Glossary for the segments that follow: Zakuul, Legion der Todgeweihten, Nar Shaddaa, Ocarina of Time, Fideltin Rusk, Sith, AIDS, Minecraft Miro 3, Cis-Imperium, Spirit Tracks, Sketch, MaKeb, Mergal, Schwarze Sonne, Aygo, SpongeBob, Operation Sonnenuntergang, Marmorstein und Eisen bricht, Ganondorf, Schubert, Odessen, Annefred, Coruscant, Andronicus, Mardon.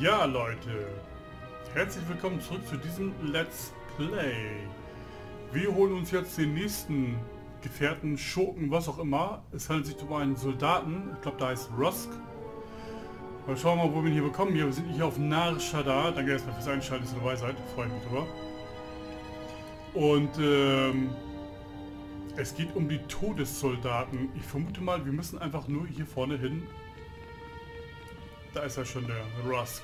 Ja, Leute, herzlich willkommen zurück zu diesem Let's Play. Wir holen uns jetzt den nächsten Gefährten, Schurken, was auch immer. Es handelt sich um einen Soldaten, ich glaube, der heißt Rusk. Mal schauen, wo wir ihn hier bekommen. Wir sind hier auf Nar Shaddaa. Danke erstmal fürs Einschalten, dass ihr dabei seid. Freut mich drüber. Und es geht um die Todessoldaten. Ich vermute mal, wir müssen einfach nur hier vorne hin. Da ist er schon, der Rusk.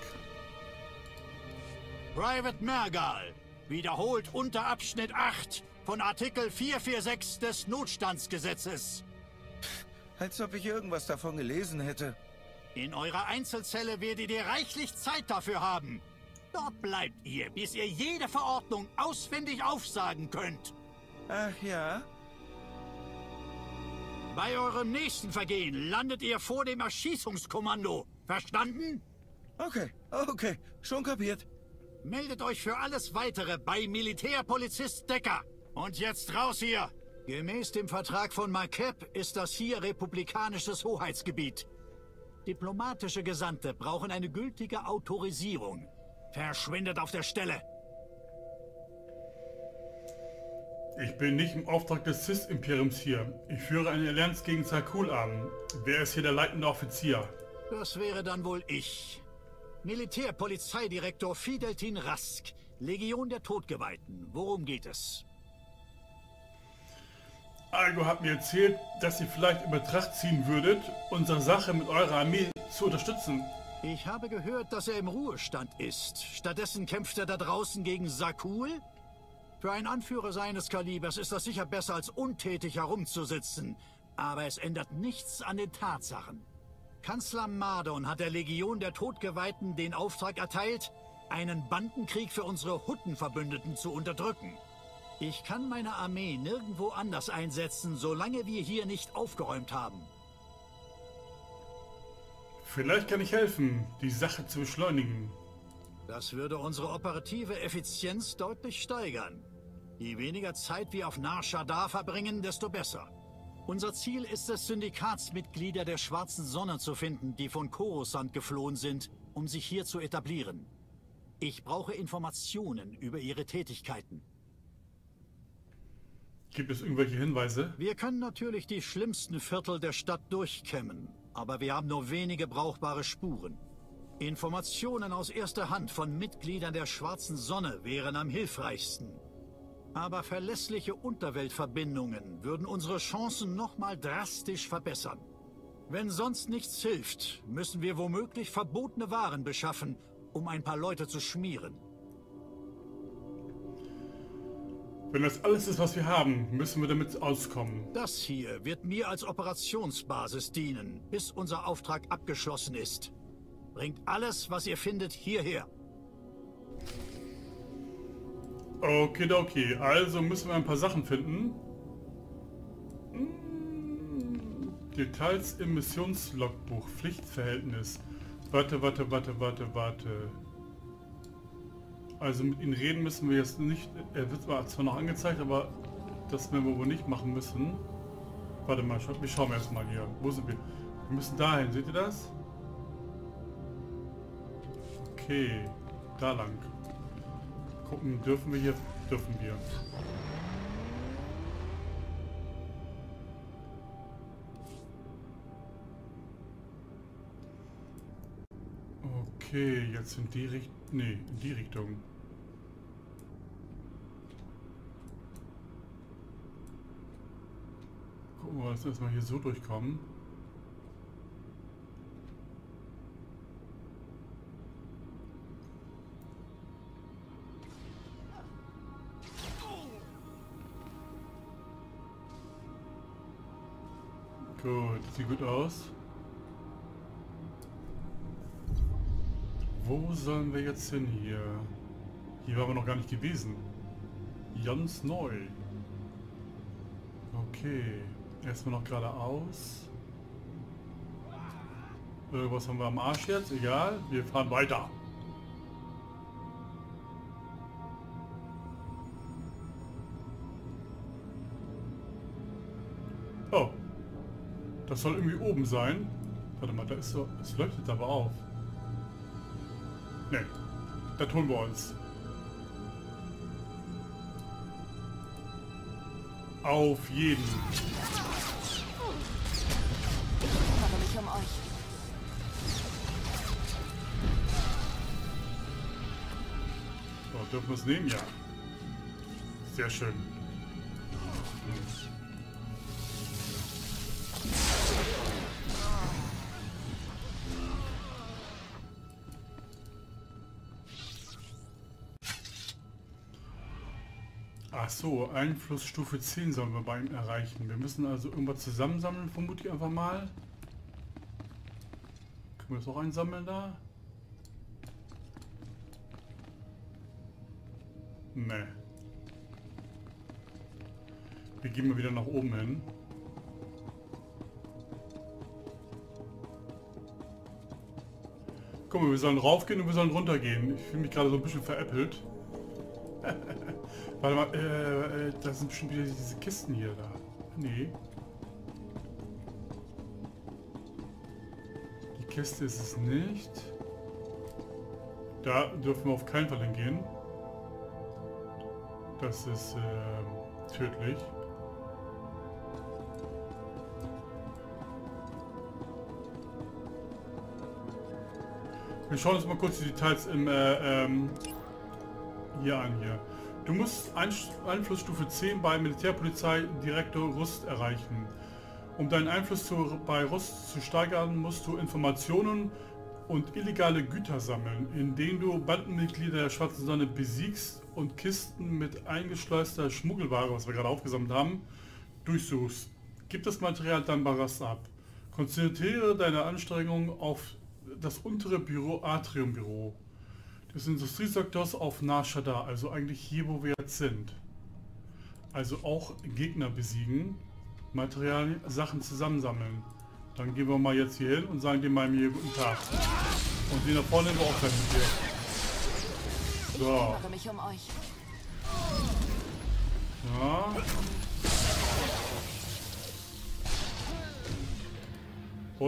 Private Mergal, wiederholt unter Abschnitt 8 von Artikel 446 des Notstandsgesetzes. Als ob ich irgendwas davon gelesen hätte. In eurer Einzelzelle werdet ihr reichlich Zeit dafür haben. Dort bleibt ihr, bis ihr jede Verordnung auswendig aufsagen könnt. Ach ja? Bei eurem nächsten Vergehen landet ihr vor dem Erschießungskommando. Verstanden? Okay, okay. Schon kapiert. Meldet euch für alles Weitere bei Militärpolizist Decker. Und jetzt raus hier! Gemäß dem Vertrag von MaKeb ist das hier republikanisches Hoheitsgebiet. Diplomatische Gesandte brauchen eine gültige Autorisierung. Verschwindet auf der Stelle! Ich bin nicht im Auftrag des Cis-Imperiums hier. Ich führe eine Allianz gegen Zakuul an. Wer ist hier der leitende Offizier? Das wäre dann wohl ich. Militärpolizeidirektor Fideltin Rusk, Legion der Todgeweihten. Worum geht es? Aygo hat mir erzählt, dass ihr vielleicht in Betracht ziehen würdet, unsere Sache mit eurer Armee zu unterstützen. Ich habe gehört, dass er im Ruhestand ist. Stattdessen kämpft er da draußen gegen Zakuul? Für einen Anführer seines Kalibers ist das sicher besser, als untätig herumzusitzen. Aber es ändert nichts an den Tatsachen. Kanzler Mardon hat der Legion der Todgeweihten den Auftrag erteilt, einen Bandenkrieg für unsere Huttenverbündeten zu unterdrücken. Ich kann meine Armee nirgendwo anders einsetzen, solange wir hier nicht aufgeräumt haben. Vielleicht kann ich helfen, die Sache zu beschleunigen. Das würde unsere operative Effizienz deutlich steigern. Je weniger Zeit wir auf Nar Shaddaa verbringen, desto besser. Unser Ziel ist es, Syndikatsmitglieder der Schwarzen Sonne zu finden, die von Coruscant geflohen sind, um sich hier zu etablieren. Ich brauche Informationen über ihre Tätigkeiten. Gibt es irgendwelche Hinweise? Wir können natürlich die schlimmsten Viertel der Stadt durchkämmen, aber wir haben nur wenige brauchbare Spuren. Informationen aus erster Hand von Mitgliedern der Schwarzen Sonne wären am hilfreichsten. Aber verlässliche Unterweltverbindungen würden unsere Chancen nochmal drastisch verbessern. Wenn sonst nichts hilft, müssen wir womöglich verbotene Waren beschaffen, um ein paar Leute zu schmieren. Wenn das alles ist, was wir haben, müssen wir damit auskommen. Das hier wird mir als Operationsbasis dienen, bis unser Auftrag abgeschlossen ist. Bringt alles, was ihr findet, hierher. Okidoki, also müssen wir ein paar Sachen finden. Details im Missionslogbuch, Pflichtverhältnis. Warte. Also mit ihnen reden müssen wir jetzt nicht. Er wird zwar noch angezeigt, aber das werden wir wohl nicht machen müssen. Warte mal, wir schauen erstmal hier. Wo sind wir? Wir müssen dahin, seht ihr das? Okay, da lang. Gucken, dürfen wir hier? Dürfen wir. Okay, jetzt in die Richtung. Nee, in die Richtung. Gucken wir, dass wir erstmal hier so durchkommen. Gut, sieht gut aus. Wo sollen wir jetzt hin hier? Hier waren wir noch gar nicht gewesen. Ganz neu. Okay, erstmal noch geradeaus. Irgendwas haben wir am Arsch jetzt? Egal, wir fahren weiter. Oh. Das soll irgendwie oben sein. Warte mal, da ist so. Es leuchtet aber auf. Ne, das holen wir uns. Auf jeden. Ich kümmere mich um euch. So, dürfen wir es nehmen? Ja. Sehr schön. Ach so, Einflussstufe 10 sollen wir bei ihm erreichen. Wir müssen also irgendwas zusammensammeln, vermute ich einfach mal. Können wir das auch einsammeln da? Ne. Wir gehen mal wieder nach oben hin. Guck mal, wir sollen raufgehen und wir sollen runtergehen. Ich fühle mich gerade so ein bisschen veräppelt. Warte mal, das sind bestimmt wieder diese Kisten hier da. Nee. Die Kiste ist es nicht. Da dürfen wir auf keinen Fall hingehen. Das ist tödlich. Wir schauen uns mal kurz die Details im hier an hier. Du musst Einflussstufe 10 bei Militärpolizei Direktor Rust erreichen. Um deinen Einfluss bei Rust zu steigern, musst du Informationen und illegale Güter sammeln, indem du Bandenmitglieder der Schwarzen Sonne besiegst und Kisten mit eingeschleuster Schmuggelware, was wir gerade aufgesammelt haben, durchsuchst. Gib das Material dann bei Rust ab. Konzentriere deine Anstrengungen auf das untere Büro, Atrium-Büro. Des Industriesektors auf Nar Shaddaa, also eigentlich hier, wo wir jetzt sind. Also auch Gegner besiegen, Materialien, Sachen zusammensammeln. Dann gehen wir mal jetzt hier hin und sagen dem mal hier guten Tag. Und den da vorne nehmen wir auch gleich mit hier. So. Ja.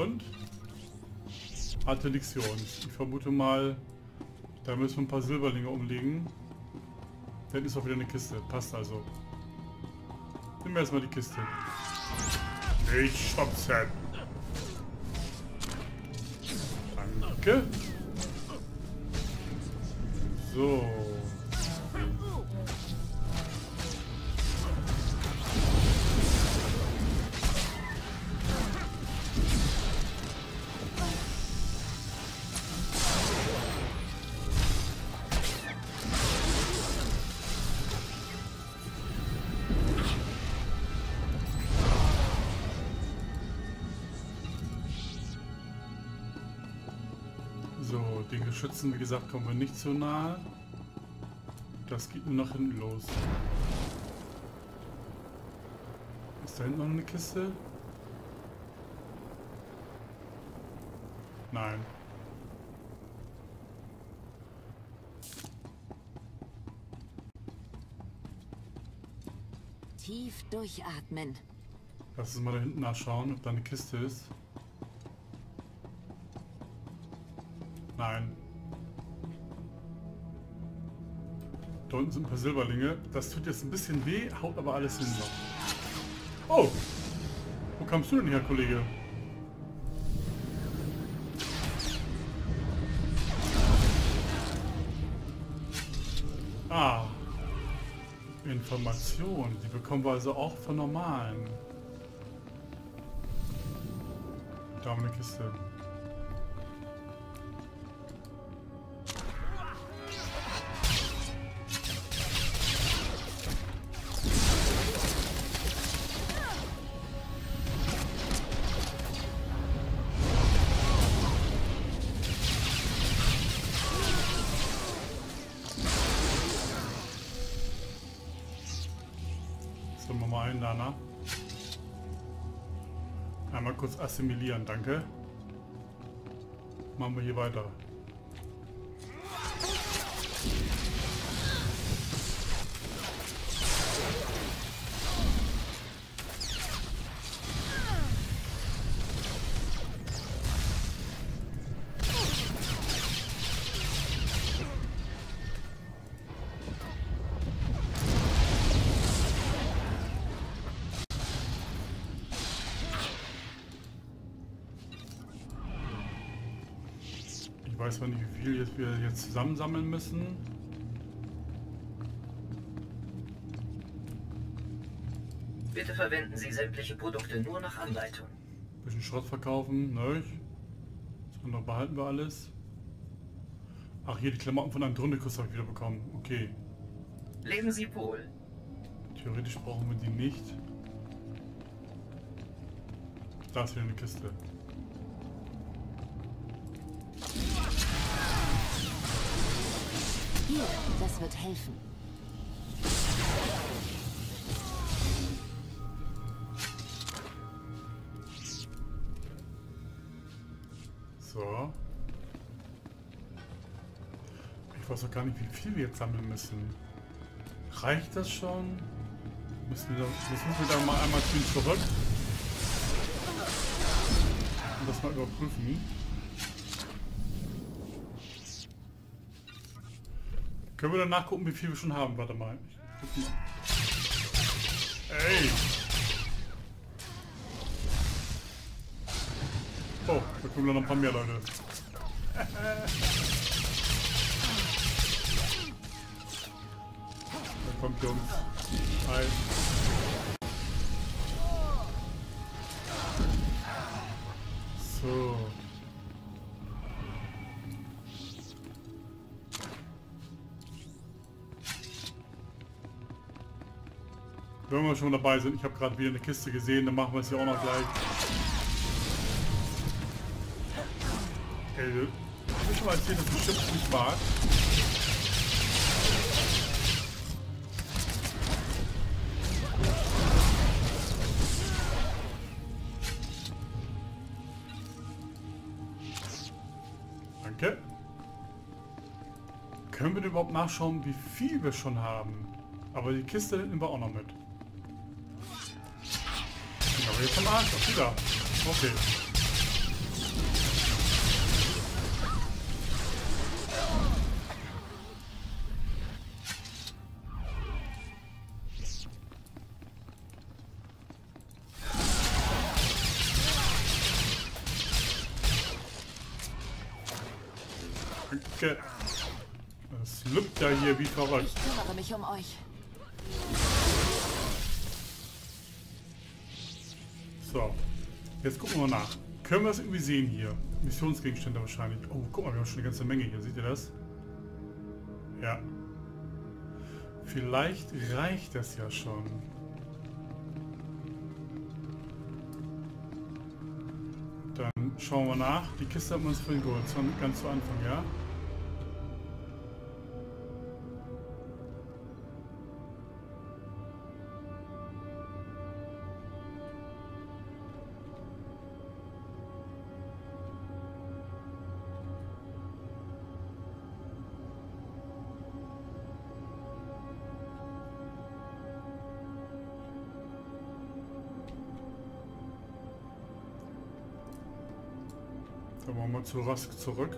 Und? Hatte nichts für uns. Ich vermute mal... Da müssen wir ein paar Silberlinge umlegen. Dann ist auch wieder eine Kiste. Passt also. Nehmen wir erstmal die Kiste. Nicht schubsen. Danke. So. Den Geschützen, wie gesagt, kommen wir nicht so nahe. Das geht nur nach hinten los. Ist da hinten noch eine Kiste? Nein. Tief durchatmen. Lass uns mal da hinten nachschauen, ob da eine Kiste ist. Nein. Da unten sind ein paar Silberlinge. Das tut jetzt ein bisschen weh, haut aber alles hin. Oh! Wo kamst du denn her, Kollege? Ah. Information. Die bekommen wir also auch von normalen. Da haben wir eine Kiste. Dana. Einmal kurz assimilieren, danke. Machen wir hier weiter. weiß noch nicht, wie viel jetzt wir jetzt zusammensammeln müssen. Bitte verwenden Sie sämtliche Produkte nur nach Anleitung. Ein bisschen Schrott verkaufen, ne? Das andere behalten wir alles. Ach, hier die Klamotten von Andronicus habe ich wieder bekommen. Okay. Leben Sie wohl. Theoretisch brauchen wir die nicht. Da ist wieder eine Kiste. Hier, das wird helfen. So. Ich weiß auch gar nicht, wie viel wir jetzt sammeln müssen. Reicht das schon? Müssen wir da mal einmal zurück. Und das mal überprüfen. Können wir dann nachgucken, wie viel wir schon haben? Warte mal. Ich guck mal. Ey! Oh, da kommen noch ein paar mehr Leute. Da kommt Jungs. Hi. So. Wenn wir schon dabei sind, ich habe gerade wieder eine Kiste gesehen, dann machen wir es ja auch noch gleich. Ey, hab ich schon mal erzählt, dass ich Chips nicht mag? Danke. Können wir denn überhaupt nachschauen, wie viel wir schon haben? Aber die Kiste nehmen wir auch noch mit. Aber jetzt haben wir 8, auch wieder. Okay. Danke. Es lübt ja hier wie verrückt. Ich kümmere mich um euch. So, jetzt gucken wir mal nach. Können wir das irgendwie sehen hier? Missionsgegenstände wahrscheinlich. Oh, guck mal, wir haben schon eine ganze Menge hier. Seht ihr das? Ja. Vielleicht reicht das ja schon. Dann schauen wir nach. Die Kiste haben wir uns vorhin geholt. Ganz zu Anfang, ja? Dann machen wir mal zu Rusk zurück.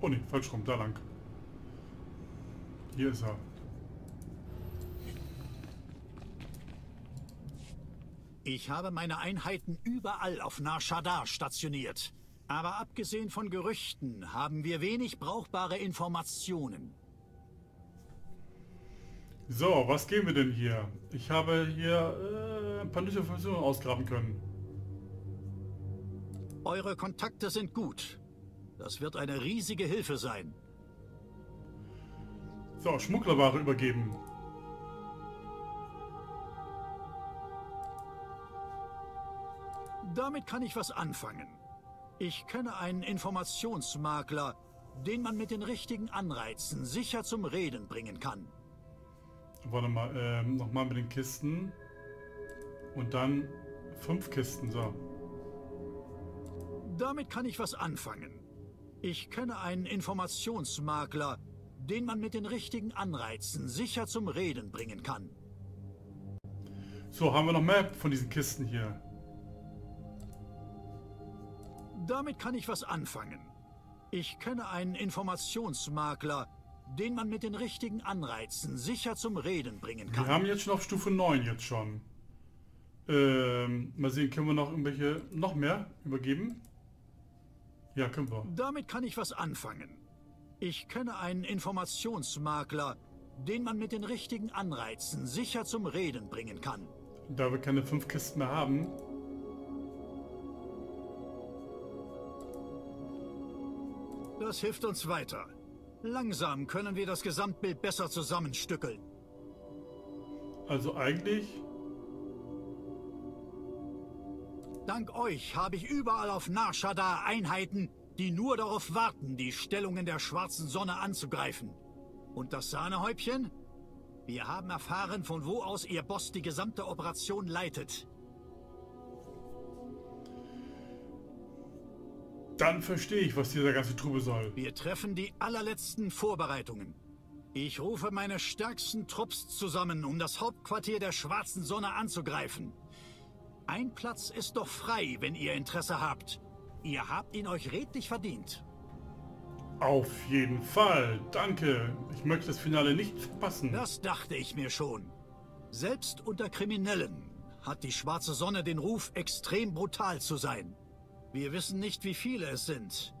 Oh ne, falsch rum, da lang. Hier ist er. Ich habe meine Einheiten überall auf Nar Shaddaa stationiert. Aber abgesehen von Gerüchten haben wir wenig brauchbare Informationen. So, was gehen wir denn hier? Ich habe hier ein paar Informationen ausgraben können. Eure Kontakte sind gut. Das wird eine riesige Hilfe sein. So, Schmugglerware übergeben. Damit kann ich was anfangen. Ich kenne einen Informationsmakler, den man mit den richtigen Anreizen sicher zum Reden bringen kann. Warte mal, nochmal mit den Kisten. Und dann 5 Kisten, so. Damit kann ich was anfangen. Ich kenne einen Informationsmakler, den man mit den richtigen Anreizen sicher zum Reden bringen kann. So, haben wir noch mehr von diesen Kisten hier. Damit kann ich was anfangen. Ich kenne einen Informationsmakler, den man mit den richtigen Anreizen sicher zum Reden bringen kann. Wir haben jetzt schon auf Stufe 9 jetzt schon. Mal sehen, können wir noch irgendwelche, noch mehr übergeben? Ja, können wir. Damit kann ich was anfangen. Ich kenne einen Informationsmakler, den man mit den richtigen Anreizen sicher zum Reden bringen kann. Da wir keine 5 Kisten mehr haben. Das hilft uns weiter. Langsam können wir das Gesamtbild besser zusammenstückeln. Also eigentlich... Dank euch habe ich überall auf Nar Shaddaa Einheiten, die nur darauf warten, die Stellungen der Schwarzen Sonne anzugreifen. Und das Sahnehäubchen? Wir haben erfahren, von wo aus ihr Boss die gesamte Operation leitet. Dann verstehe ich, was dieser ganze Trubel soll. Wir treffen die allerletzten Vorbereitungen. Ich rufe meine stärksten Trupps zusammen, um das Hauptquartier der Schwarzen Sonne anzugreifen. Ein Platz ist doch frei, wenn ihr Interesse habt. Ihr habt ihn euch redlich verdient. Auf jeden Fall. Danke. Ich möchte das Finale nicht verpassen. Das dachte ich mir schon. Selbst unter Kriminellen hat die Schwarze Sonne den Ruf, extrem brutal zu sein. Wir wissen nicht, wie viele es sind,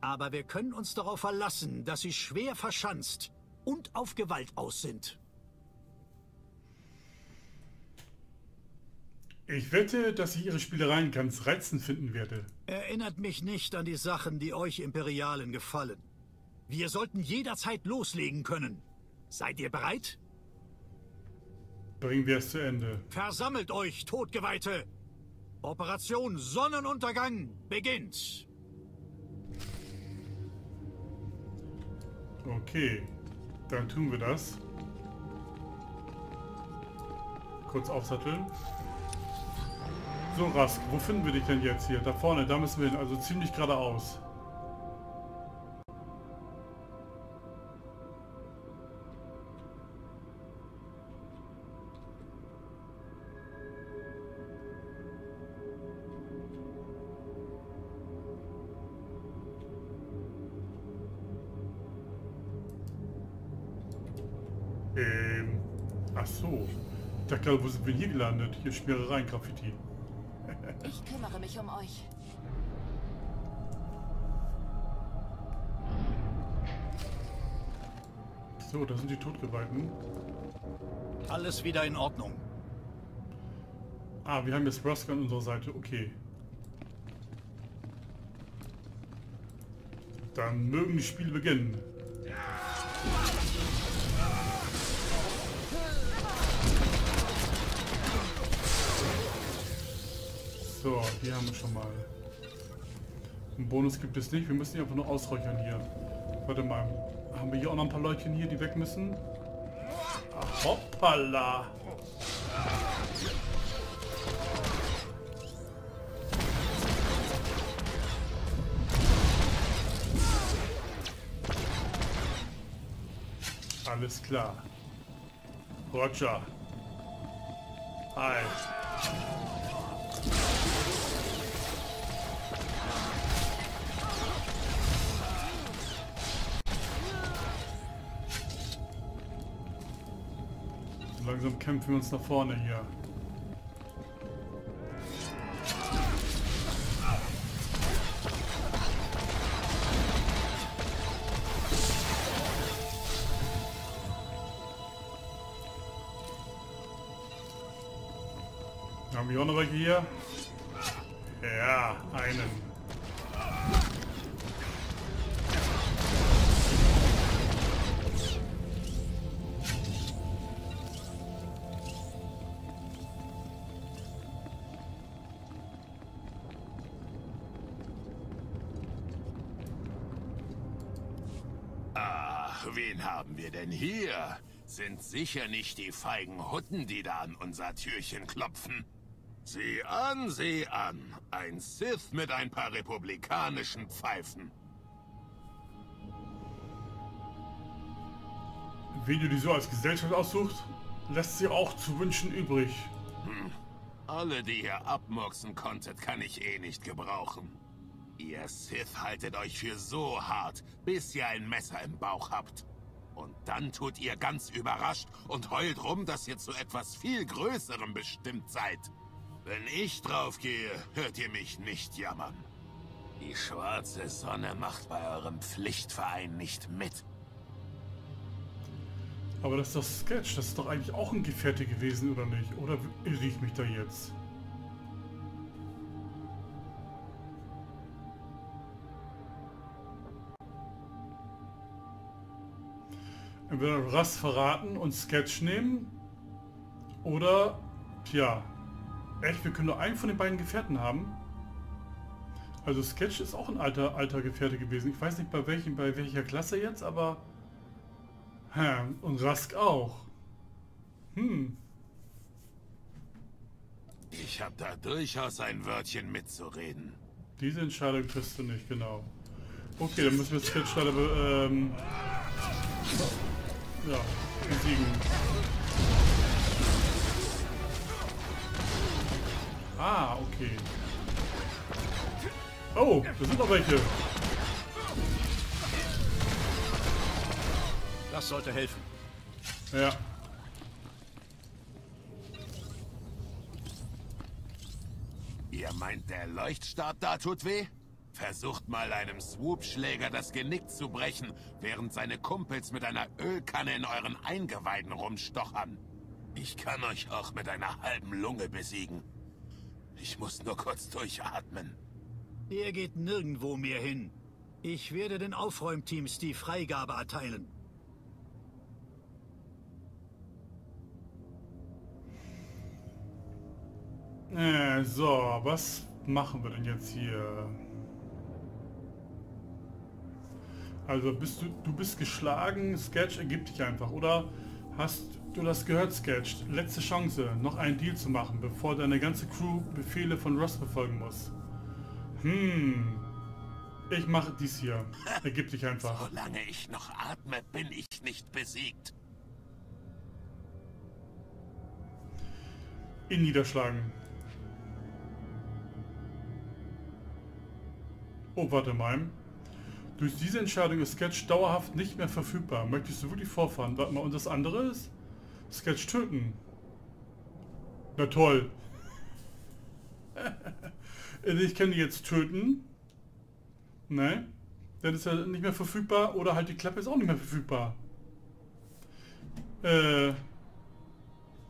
aber wir können uns darauf verlassen, dass sie schwer verschanzt und auf Gewalt aus sind. Ich wette, dass ich ihre Spielereien ganz reizend finden werde. Erinnert mich nicht an die Sachen, die euch Imperialen gefallen. Wir sollten jederzeit loslegen können. Seid ihr bereit? Bringen wir es zu Ende. Versammelt euch, Todgeweihte! Operation Sonnenuntergang beginnt. Okay, dann tun wir das. Kurz aufsatteln. So, Rusk, wo finden wir dich denn jetzt hier? Da vorne, da müssen wir hin, also ziemlich geradeaus. Ach so. Ich dachte gerade, wo sind wir hier gelandet? Hier schmiere rein, Graffiti. Ich kümmere mich um euch. So, da sind die Todgeweihten. Alles wieder in Ordnung. Ah, wir haben jetzt Rusk an unserer Seite. Okay. Dann mögen die Spiele beginnen. So, die haben wir schon mal. Einen Bonus gibt es nicht, wir müssen die einfach nur ausräuchern hier. Warte mal, haben wir hier auch noch ein paar Leutchen hier, die weg müssen? Ach, hoppala! Alles klar. Roger. Hi. Langsam kämpfen wir uns nach vorne hier. Haben wir auch noch welche hier? Ja, einen. Wen haben wir denn hier? Sind sicher nicht die feigen Hutten, die da an unser Türchen klopfen. Sieh an, sieh an. Ein Sith mit ein paar republikanischen Pfeifen. Wie du die so als Gesellschaft aussuchst, lässt sie auch zu wünschen übrig. Alle, die ihr abmurksen konntet, kann ich eh nicht gebrauchen. Ihr Sith haltet euch für so hart, bis ihr ein Messer im Bauch habt. Und dann tut ihr ganz überrascht und heult rum, dass ihr zu etwas viel Größerem bestimmt seid. Wenn ich draufgehe, hört ihr mich nicht jammern. Die Schwarze Sonne macht bei eurem Pflichtverein nicht mit. Aber das ist doch Sketch, das ist doch eigentlich auch ein Gefährte gewesen, oder nicht? Oder irre ich mich da jetzt? Entweder Rusk verraten und Sketch nehmen, oder, tja, echt, wir können nur einen von den beiden Gefährten haben. Also Sketch ist auch ein alter Gefährte gewesen. Ich weiß nicht bei welcher Klasse jetzt, aber... und Rusk auch. Ich habe da durchaus ein Wörtchen mitzureden. Diese Entscheidung triffst du nicht, genau. Okay, dann müssen wir Sketch leider besiegen. Ah, okay. Oh, da sind noch welche. Das sollte helfen. Ja. Ihr meint, der Leuchtstab da tut weh? Versucht mal einem Swoopschläger das Genick zu brechen, während seine Kumpels mit einer Ölkanne in euren Eingeweiden rumstochern. Ich kann euch auch mit einer halben Lunge besiegen. Ich muss nur kurz durchatmen. Ihr geht nirgendwo mehr hin. Ich werde den Aufräumteams die Freigabe erteilen. So, was machen wir denn jetzt hier? Also bist du bist geschlagen, Sketch, ergib dich einfach, oder? Hast du das gehört, Sketch? Letzte Chance, noch einen Deal zu machen, bevor deine ganze Crew Befehle von Rusk befolgen muss. Ich mache dies hier. Ergib dich einfach. Solange ich noch atme, bin ich nicht besiegt. Ihn niederschlagen. Oh, warte mal. Durch diese Entscheidung ist Sketch dauerhaft nicht mehr verfügbar. Möchtest du wirklich vorfahren? Warte mal, und das andere ist? Sketch töten. Na toll. Ich kann die jetzt töten. Nein. Dann ist er nicht mehr verfügbar. Oder halt die Klappe ist auch nicht mehr verfügbar.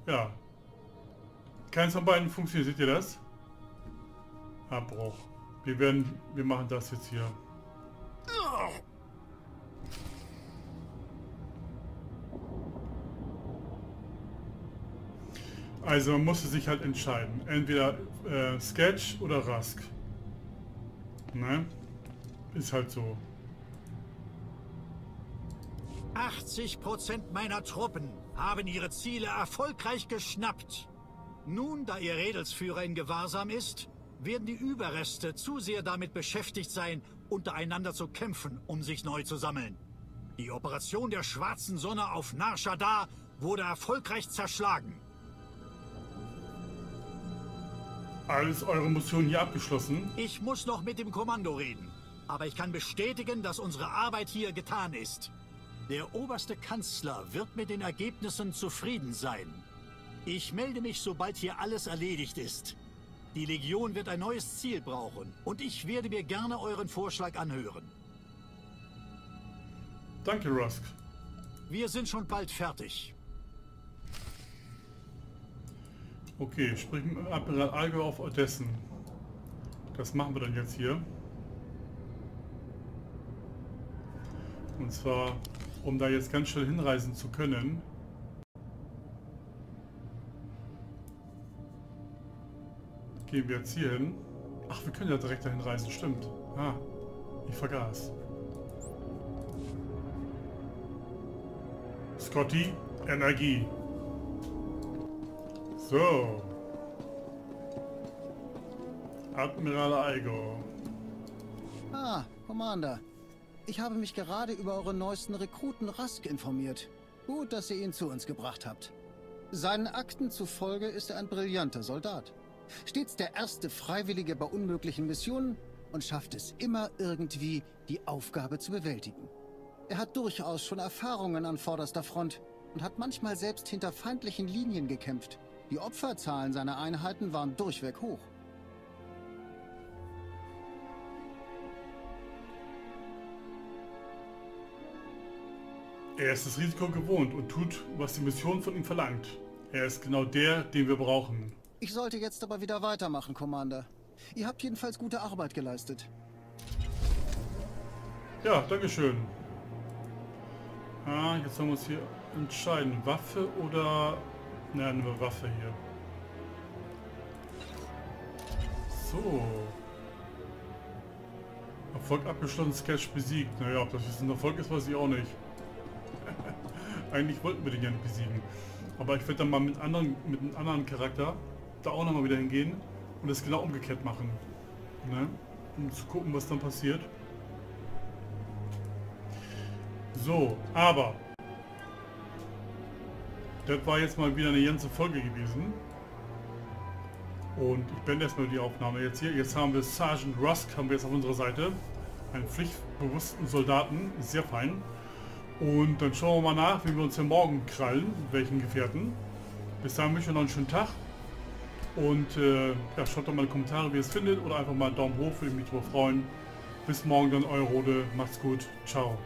Ja. Keins von beiden funktioniert. Seht ihr das? Abbruch. Wir machen das jetzt hier. Also man musste sich halt entscheiden. Entweder Sketch oder Rusk. Ne? Ist halt so. 80% meiner Truppen haben ihre Ziele erfolgreich geschnappt. Nun, da ihr Redelsführer in Gewahrsam ist, werden die Überreste zu sehr damit beschäftigt sein, untereinander zu kämpfen, um sich neu zu sammeln. Die Operation der Schwarzen Sonne auf Nar Shaddaa wurde erfolgreich zerschlagen. Alles eure Mission hier abgeschlossen? Ich muss noch mit dem Kommando reden, aber ich kann bestätigen, dass unsere Arbeit hier getan ist. Der oberste Kanzler wird mit den Ergebnissen zufrieden sein. Ich melde mich, sobald hier alles erledigt ist. Die Legion wird ein neues Ziel brauchen und ich werde mir gerne euren Vorschlag anhören. Danke, Rusk. Wir sind schon bald fertig. Okay, sprich mit Admiral Aygo auf Odessen. Das machen wir dann jetzt hier. Und zwar, um da jetzt ganz schnell hinreisen zu können. Gehen wir jetzt hier hin. Ach, wir können ja direkt dahin reisen, stimmt. Ah, ich vergaß. Scotty, Energie. So. Admiral Aygo. Ah, Commander. Ich habe mich gerade über euren neuesten Rekruten Rusk informiert. Gut, dass ihr ihn zu uns gebracht habt. Seinen Akten zufolge ist er ein brillanter Soldat. Stets der erste Freiwillige bei unmöglichen Missionen und schafft es immer irgendwie, die Aufgabe zu bewältigen. Er hat durchaus schon Erfahrungen an vorderster Front und hat manchmal selbst hinter feindlichen Linien gekämpft. Die Opferzahlen seiner Einheiten waren durchweg hoch. Er ist das Risiko gewohnt und tut, was die Mission von ihm verlangt. Er ist genau der, den wir brauchen. Ich sollte jetzt aber wieder weitermachen, Commander. Ihr habt jedenfalls gute Arbeit geleistet. Ja, dankeschön. Ah, jetzt sollen wir uns hier entscheiden. Waffe oder... Nein, nur Waffe hier. So. Erfolg abgeschlossen, Sketch besiegt. Naja, ob das jetzt ein Erfolg ist, weiß ich auch nicht. Eigentlich wollten wir den ja nicht besiegen. Aber ich werde dann mal mit einem anderen Charakter da auch nochmal wieder hingehen und das genau umgekehrt machen. Ne? Um zu gucken, was dann passiert. So, aber... Das war jetzt mal wieder eine ganze Folge gewesen. Und ich beende erstmal die Aufnahme jetzt hier. Jetzt haben wir Sergeant Rusk haben wir jetzt auf unserer Seite. Einen pflichtbewussten Soldaten. Sehr fein. Und dann schauen wir mal nach, wie wir uns hier morgen krallen, welchen Gefährten. Bis dahin wünsche ich euch noch einen schönen Tag. Und ja, schaut doch mal in die Kommentare, wie ihr es findet. Oder einfach mal einen Daumen hoch, würde mich darüber freuen. Bis morgen dann, euer Rode. Macht's gut. Ciao.